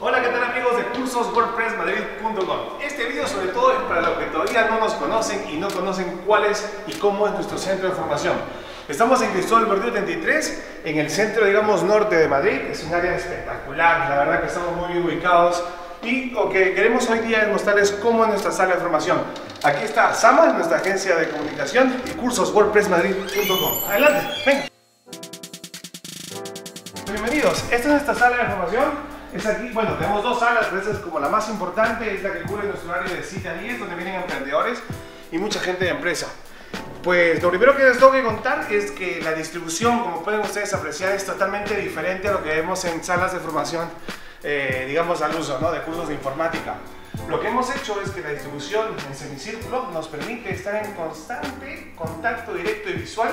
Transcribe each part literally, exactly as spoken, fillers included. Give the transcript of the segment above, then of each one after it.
Hola, ¿qué tal amigos de Cursos WordPress Madrid punto com? Este video sobre todo es para los que todavía no nos conocen y no conocen cuál es y cómo es nuestro centro de formación. Estamos en Cristóbal Bordillo treinta y tres, en el centro, digamos, norte de Madrid. Es un área espectacular, la verdad que estamos muy bien ubicados. Y lo que queremos hoy día es mostrarles cómo es nuestra sala de formación. Aquí está Sama, nuestra agencia de comunicación, y Cursos WordPress Madrid punto com. Adelante, venga. Bienvenidos, esta es nuestra sala de formación. Es aquí, bueno, tenemos dos salas, pero esta es como la más importante, es la que cubre nuestro área de siete a diez, donde vienen emprendedores y mucha gente de empresa. Pues lo primero que les tengo que contar es que la distribución, como pueden ustedes apreciar, es totalmente diferente a lo que vemos en salas de formación, eh, digamos al uso, ¿no?, de cursos de informática. Lo que hemos hecho es que la distribución en semicírculo nos permite estar en constante contacto directo y visual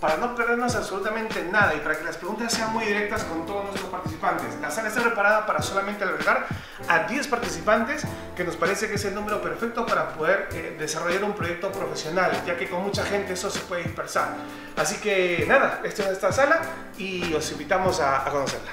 para no perdernos absolutamente nada y para que las preguntas sean muy directas con todos nuestros participantes. La sala está preparada para solamente albergar a diez participantes, que nos parece que es el número perfecto para poder eh, desarrollar un proyecto profesional, ya que con mucha gente eso se puede dispersar. Así que nada, esta es nuestra sala y os invitamos a, a conocerla.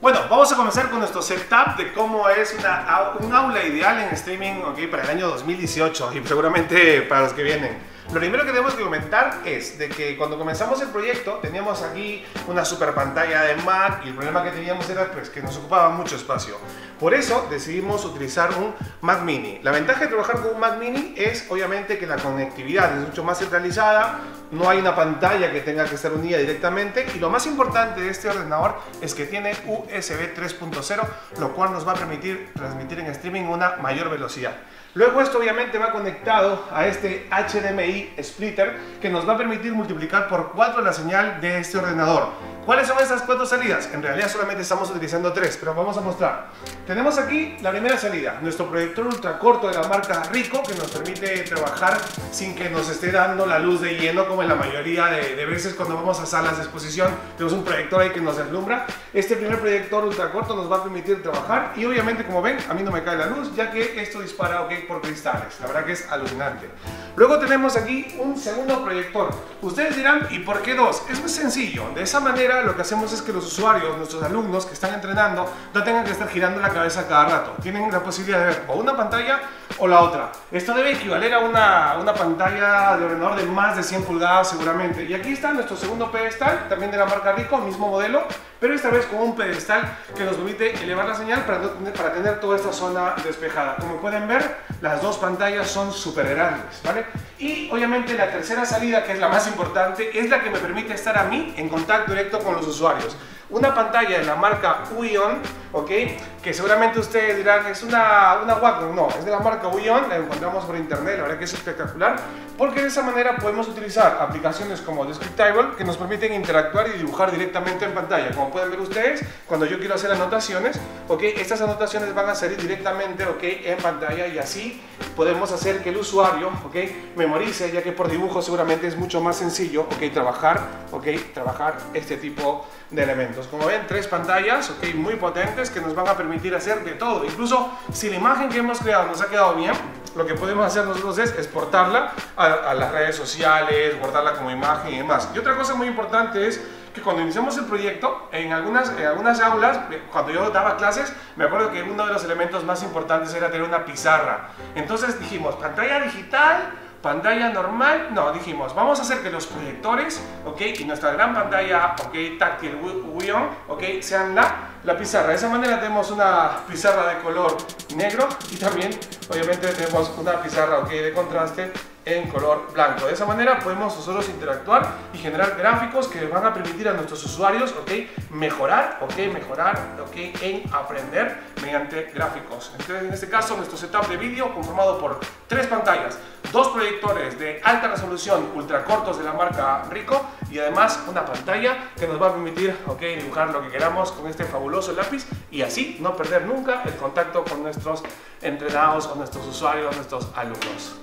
Bueno, vamos a comenzar con nuestro setup de cómo es una, un aula ideal en streaming, okay, para el año dos mil dieciocho y seguramente para los que vienen. Lo primero que tenemos que comentar es de que cuando comenzamos el proyecto teníamos aquí una super pantalla de Mac y el problema que teníamos era pues, que nos ocupaba mucho espacio. Por eso decidimos utilizar un Mac Mini. La ventaja de trabajar con un Mac Mini es obviamente que la conectividad es mucho más centralizada, no hay una pantalla que tenga que estar unida directamente y lo más importante de este ordenador es que tiene U S B tres punto cero, lo cual nos va a permitir transmitir en streaming una mayor velocidad. Luego esto obviamente va conectado a este H D M I Splitter que nos va a permitir multiplicar por cuatro la señal de este ordenador. ¿Cuáles son estas cuatro salidas? En realidad solamente estamos utilizando tres, pero vamos a mostrar. Tenemos aquí la primera salida, nuestro proyector ultracorto de la marca Rico que nos permite trabajar sin que nos esté dando la luz de lleno como en la mayoría de, de veces cuando vamos a salas de exposición. Tenemos un proyector ahí que nos deslumbra. Este primer proyector ultracorto nos va a permitir trabajar y obviamente como ven a mí no me cae la luz ya que esto dispara ok por cristales. La verdad que es alucinante. Luego tenemos aquí un segundo proyector. Ustedes dirán, ¿y por qué dos? Es muy sencillo, de esa manera lo que hacemos es que los usuarios, nuestros alumnos que están entrenando, no tengan que estar girando la cabeza cada rato. Tienen la posibilidad de ver o una pantalla o la otra. Esto debe equivaler a una, una pantalla de ordenador de más de cien pulgadas seguramente. Y aquí está nuestro segundo pedestal, también de la marca Rico, mismo modelo, pero esta vez con un pedestal que nos permite elevar la señal para, para tener toda esta zona despejada. Como pueden ver, las dos pantallas son súper grandes, ¿vale? Y obviamente la tercera salida, que es la más importante, es la que me permite estar a mí en contacto directo con los usuarios. Una pantalla de la marca Huion, ok, que seguramente ustedes dirán es una, una Wacom, no, es de la marca Huion, la encontramos por internet, la verdad que es espectacular, porque de esa manera podemos utilizar aplicaciones como Descriptible que nos permiten interactuar y dibujar directamente en pantalla. Como pueden ver ustedes, cuando yo quiero hacer anotaciones, ok, estas anotaciones van a salir directamente, ok, en pantalla y así podemos hacer que el usuario, ok, memorice, ya que por dibujo seguramente es mucho más sencillo, ok, trabajar, ok, trabajar este tipo de elementos. Como ven, tres pantallas, ok, muy potentes que nos van a permitir hacer de todo. Incluso si la imagen que hemos creado nos ha quedado bien, lo que podemos hacer nosotros es exportarla a, a las redes sociales, guardarla como imagen y demás. Y otra cosa muy importante es que cuando iniciamos el proyecto, en algunas, en algunas aulas, cuando yo daba clases, me acuerdo que uno de los elementos más importantes era tener una pizarra. Entonces dijimos, pantalla digital, pantalla normal, no, dijimos, vamos a hacer que los proyectores, ok, y nuestra gran pantalla, ok, táctil, Huion, ok, sean la, la pizarra. De esa manera tenemos una pizarra de color negro y también, obviamente, tenemos una pizarra, ok, de contraste en color blanco. De esa manera podemos nosotros interactuar y generar gráficos que van a permitir a nuestros usuarios, ok, mejorar, ok, mejorar, ok, en aprender mediante gráficos. Entonces, en este caso, nuestro setup de vídeo conformado por tres pantallas, dos proyectores de alta resolución ultracortos de la marca Rico y además una pantalla que nos va a permitir, ok, dibujar lo que queramos con este fabuloso lápiz y así no perder nunca el contacto con nuestros entrenados, con nuestros usuarios, nuestros alumnos.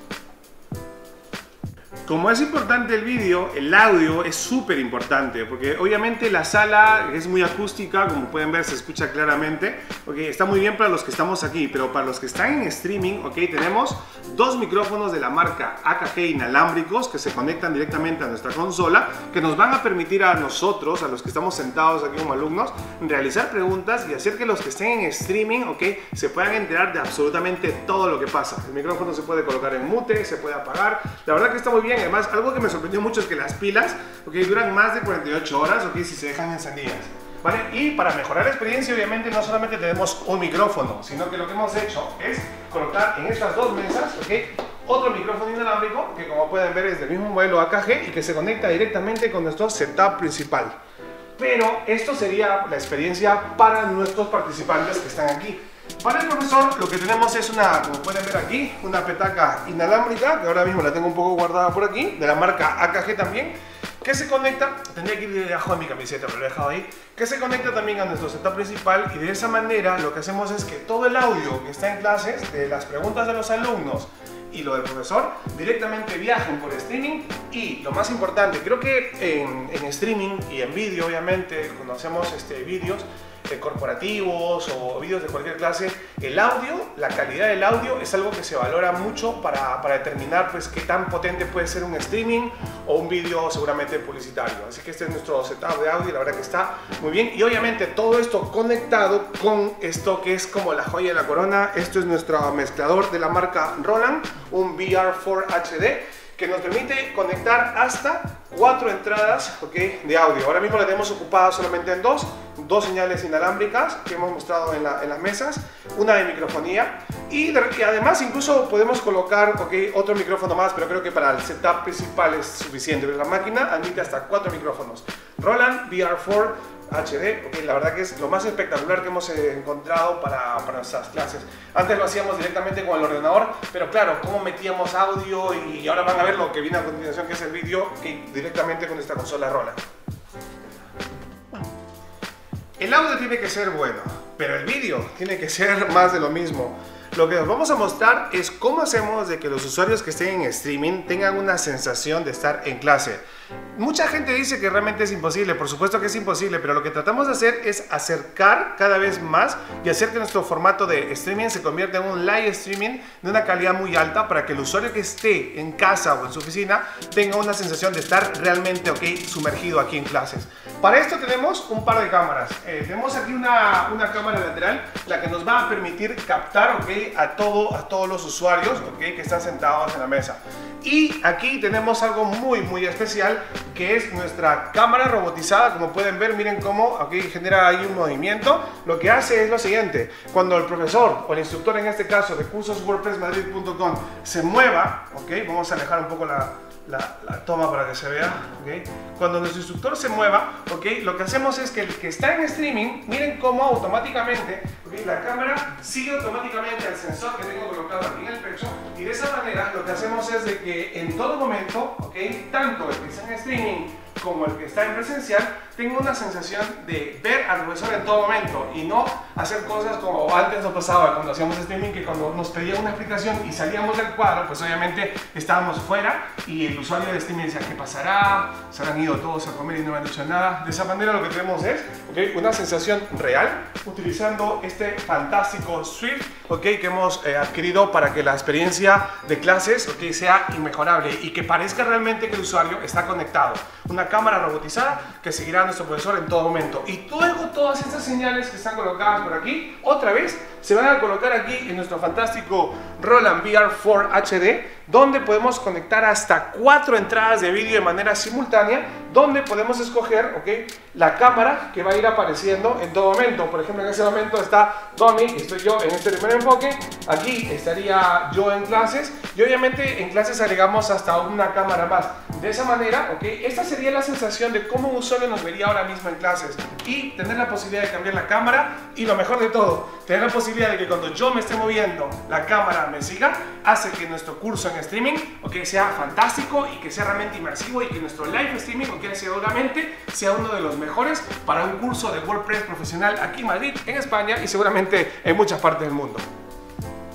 Como es importante el vídeo, el audio es súper importante, porque obviamente la sala es muy acústica, como pueden ver se escucha claramente. Okay, está muy bien para los que estamos aquí, pero para los que están en streaming, okay, tenemos dos micrófonos de la marca A K G inalámbricos que se conectan directamente a nuestra consola, que nos van a permitir a nosotros, a los que estamos sentados aquí como alumnos, realizar preguntas y hacer que los que estén en streaming, okay, se puedan enterar de absolutamente todo lo que pasa. El micrófono se puede colocar en mute, se puede apagar, la verdad que está muy bien. Además, algo que me sorprendió mucho es que las pilas, okay, duran más de cuarenta y ocho horas, okay, si se dejan encendidas, ¿vale? Y para mejorar la experiencia, obviamente, no solamente tenemos un micrófono, sino que lo que hemos hecho es colocar en estas dos mesas, okay, otro micrófono inalámbrico, que como pueden ver es del mismo modelo A K G y que se conecta directamente con nuestro setup principal. Pero esto sería la experiencia para nuestros participantes que están aquí. Para el profesor, lo que tenemos es una, como pueden ver aquí, una petaca inalámbrica, que ahora mismo la tengo un poco guardada por aquí, de la marca A K G también, que se conecta, tendría que ir debajo de mi camiseta, pero lo he dejado ahí, que se conecta también a nuestro setup principal, y de esa manera lo que hacemos es que todo el audio que está en clases, de las preguntas de los alumnos y lo del profesor, directamente viajen por streaming. Y lo más importante, creo que en, en streaming y en vídeo, obviamente, cuando hacemos este, vídeos, corporativos o vídeos de cualquier clase, el audio, la calidad del audio es algo que se valora mucho para, para determinar pues qué tan potente puede ser un streaming o un vídeo seguramente publicitario. Así que este es nuestro setup de audio y la verdad que está muy bien, y obviamente todo esto conectado con esto que es como la joya de la corona. Esto es nuestro mezclador de la marca Roland, un V R cuatro H D, que nos permite conectar hasta cuatro entradas, okay, de audio. Ahora mismo la tenemos ocupada solamente en dos, dos señales inalámbricas que hemos mostrado en, la, en las mesas, una de microfonía, y, de, y además incluso podemos colocar, okay, otro micrófono más, pero creo que para el setup principal es suficiente, pero la máquina admite hasta cuatro micrófonos. Roland V R cuatro H D, okay, la verdad que es lo más espectacular que hemos encontrado para, para nuestras clases. Antes lo hacíamos directamente con el ordenador, pero claro, cómo metíamos audio, y ahora van a ver lo que viene a continuación, que es el vídeo, okay, directamente con esta consola Roland. El audio tiene que ser bueno, pero el vídeo tiene que ser más de lo mismo. Lo que nos vamos a mostrar es cómo hacemos de que los usuarios que estén en streaming tengan una sensación de estar en clase. Mucha gente dice que realmente es imposible, por supuesto que es imposible, pero lo que tratamos de hacer es acercar cada vez más y hacer que nuestro formato de streaming se convierta en un live streaming de una calidad muy alta, para que el usuario que esté en casa o en su oficina tenga una sensación de estar realmente, ok, sumergido aquí en clases. Para esto tenemos un par de cámaras. Eh, tenemos aquí una, una cámara lateral, la que nos va a permitir captar, ok, A, todo, a todos los usuarios, okay, que están sentados en la mesa. Y aquí tenemos algo muy muy especial, que es nuestra cámara robotizada. Como pueden ver, miren cómo aquí, okay, genera ahí un movimiento. Lo que hace es lo siguiente: cuando el profesor o el instructor, en este caso de Cursos WordPress Madrid punto com, se mueva, okay, vamos a alejar un poco la, la, la toma para que se vea, okay. Cuando nuestro instructor se mueva, okay, lo que hacemos es que el que está en streaming, miren cómo automáticamente, okay, la cámara sigue automáticamente al sensor que tengo colocado aquí en el pecho, y de esa manera lo que hacemos es de que en todo momento, okay, tanto el que está en streaming como el que está en presencial, tengo una sensación de ver al profesor en todo momento, y no hacer cosas como antes nos pasaba cuando hacíamos streaming, que cuando nos pedían una explicación y salíamos del cuadro, pues obviamente estábamos fuera y el usuario de streaming decía: ¿qué pasará? ¿Se han ido todos a comer y no me han dicho nada? De esa manera lo que tenemos es, okay, una sensación real, utilizando este fantástico Swift, okay, que hemos eh, adquirido para que la experiencia de clases, okay, sea inmejorable y que parezca realmente que el usuario está conectado. Una cámara robotizada que seguirá a nuestro profesor en todo momento. Y luego todas estas señales que están colocadas por aquí, otra vez, se van a colocar aquí en nuestro fantástico Roland V R cuatro H D, donde podemos conectar hasta cuatro entradas de vídeo de manera simultánea, donde podemos escoger, okay, la cámara que va a ir apareciendo en todo momento. Por ejemplo, en ese momento está Tommy, que estoy yo en este primer enfoque, aquí estaría yo en clases, y obviamente en clases agregamos hasta una cámara más. De esa manera, okay, esta sería la sensación de cómo un usuario nos vería ahora mismo en clases, y tener la posibilidad de cambiar la cámara, y lo mejor de todo, tener la posibilidad de que cuando yo me esté moviendo, la cámara me siga, hace que nuestro curso en streaming, okay, sea fantástico y que sea realmente inmersivo, y que nuestro live streaming, okay, seguramente sea uno de los mejores para un curso de WordPress profesional aquí en Madrid, en España, y seguramente en muchas partes del mundo.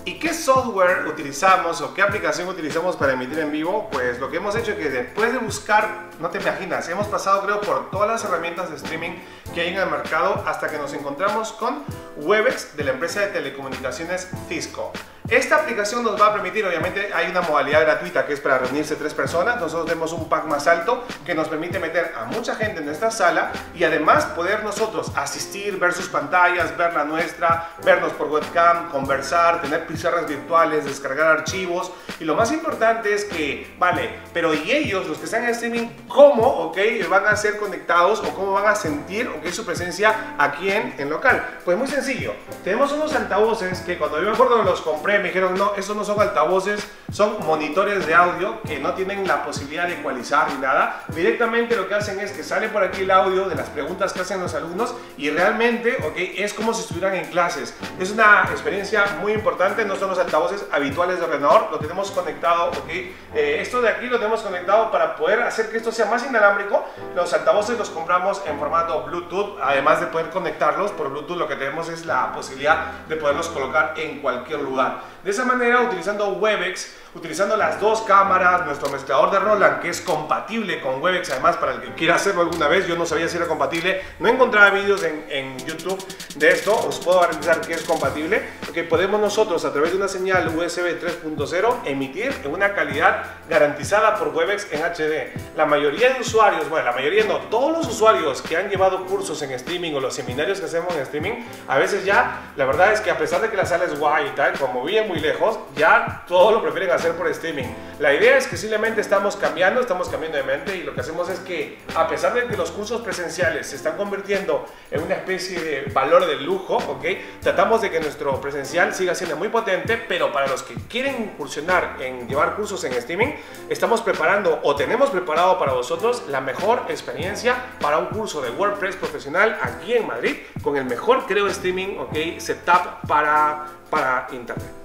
¿Y qué software utilizamos o qué aplicación utilizamos para emitir en vivo? Pues lo que hemos hecho es que después de buscar, no te imaginas, hemos pasado creo por todas las herramientas de streaming que hay en el mercado hasta que nos encontramos con Webex de la empresa de telecomunicaciones Cisco. Esta aplicación nos va a permitir, obviamente hay una modalidad gratuita que es para reunirse tres personas, nosotros tenemos un pack más alto que nos permite meter a mucha gente en nuestra sala y además poder nosotros asistir, ver sus pantallas, ver la nuestra, vernos por webcam, conversar, tener pizarras virtuales, descargar archivos y lo más importante es que, vale, pero ¿y ellos, los que están en streaming, cómo okay, van a ser conectados o cómo van a sentir okay, su presencia aquí en el local? Pues muy sencillo, tenemos unos altavoces que cuando yo me acuerdo que los compré me dijeron, no, esos no son altavoces, son monitores de audio que no tienen la posibilidad de ecualizar ni nada. Directamente lo que hacen es que sale por aquí el audio de las preguntas que hacen los alumnos y realmente okay, es como si estuvieran en clases. Es una experiencia muy importante, no son los altavoces habituales de ordenador, lo tenemos conectado, okay. eh, esto de aquí lo tenemos conectado para poder hacer que esto sea más inalámbrico. Los altavoces los compramos en formato Bluetooth, además de poder conectarlos por Bluetooth lo que tenemos es la posibilidad de poderlos colocar en cualquier lugar. De esa manera, utilizando Webex, utilizando las dos cámaras, nuestro mezclador de Roland, que es compatible con Webex, además para el que quiera hacerlo alguna vez, yo no sabía si era compatible, no encontraba vídeos en, en YouTube de esto, os puedo garantizar que es compatible, porque podemos nosotros a través de una señal U S B tres punto cero emitir en una calidad garantizada por Webex en H D. La mayoría de usuarios, bueno, la mayoría no, todos los usuarios que han llevado cursos en streaming o los seminarios que hacemos en streaming, a veces ya, la verdad es que a pesar de que la sala es guay y tal, como bien muy lejos, ya todo lo prefieren hacer por streaming. La idea es que simplemente estamos cambiando, estamos cambiando de mente y lo que hacemos es que a pesar de que los cursos presenciales se están convirtiendo en una especie de valor de lujo, ¿okay? Tratamos de que nuestro presencial siga siendo muy potente, pero para los que quieren incursionar en llevar cursos en streaming, estamos preparando o tenemos preparado para vosotros la mejor experiencia para un curso de WordPress profesional aquí en Madrid con el mejor, creo, streaming, ¿okay? Setup para, para internet.